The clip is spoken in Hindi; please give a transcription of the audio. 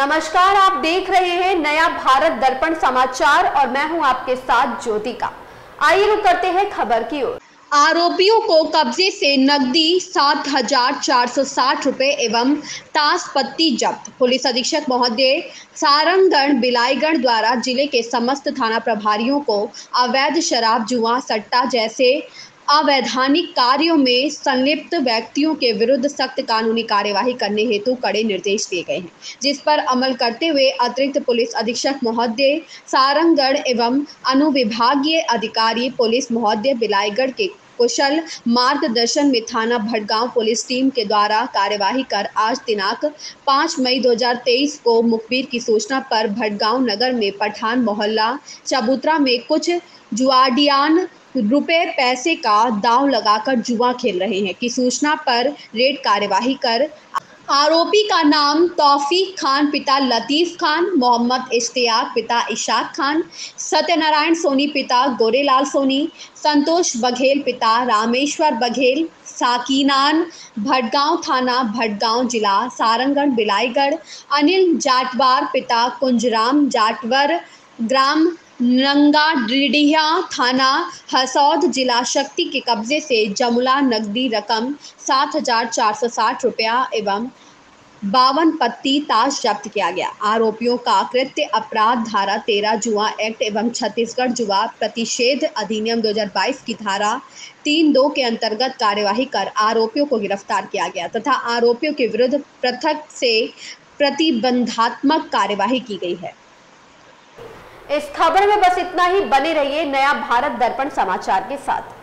नमस्कार, आप देख रहे हैं नया भारत दर्पण समाचार और मैं हूं आपके साथ ज्योति का। आइए रुक करते हैं खबर की ओर। आरोपियों को कब्जे से नकदी 7,460 रुपए एवं ताश पत्ती जब्त। पुलिस अधीक्षक महोदय सारंगण बिलाईगढ़ द्वारा जिले के समस्त थाना प्रभारियों को अवैध शराब, जुआ, सट्टा जैसे अवैधानिक कार्यों में संलिप्त व्यक्तियों के विरुद्ध सख्त कानूनी कार्यवाही करने हेतु कड़े निर्देश दिए गए हैं, जिस पर अमल करते हुए अतिरिक्त पुलिस अधीक्षक महोदय सारंगढ़ एवं अनुविभागीय अधिकारी पुलिस महोदय बिलाईगढ़ के कुशल मार्गदर्शन में थाना भटगांव पुलिस टीम के द्वारा कार्यवाही कर आज दिनांक 5 मई 2023 को मुखबिर की सूचना पर भटगांव नगर में पठान मोहल्ला चबूतरा में कुछ जुआडियान रुपए पैसे का दांव लगाकर जुआ खेल रहे हैं की सूचना पर रेड कार्यवाही कर आरोपी का नाम तौफीक खान पिता लतीफ खान, मोहम्मद इश्तियाक पिता इशाक खान, सत्यनारायण सोनी पिता गोरेलाल सोनी, संतोष बघेल पिता रामेश्वर बघेल, साकीनान भटगांव थाना भटगांव जिला सारंगण बिलाईगढ़, अनिल जाटवार पिता कुंजराम जाटवर ग्राम नंगाडिडिया थाना हसौद जिला शक्ति के कब्जे से जमुला नकदी रकम 7,460 रुपया एवं 52 पत्ती ताश जब्त किया गया। आरोपियों का कृत्य अपराध धारा 13 जुआ एक्ट एवं छत्तीसगढ़ जुआ प्रतिषेध अधिनियम 2022 की धारा 3(2) के अंतर्गत कार्यवाही कर आरोपियों को गिरफ्तार किया गया तथा आरोपियों के विरुद्ध पृथक से प्रतिबंधात्मक कार्यवाही की गई है। इस खबर में बस इतना ही। बने रहिए नया भारत दर्पण समाचार के साथ।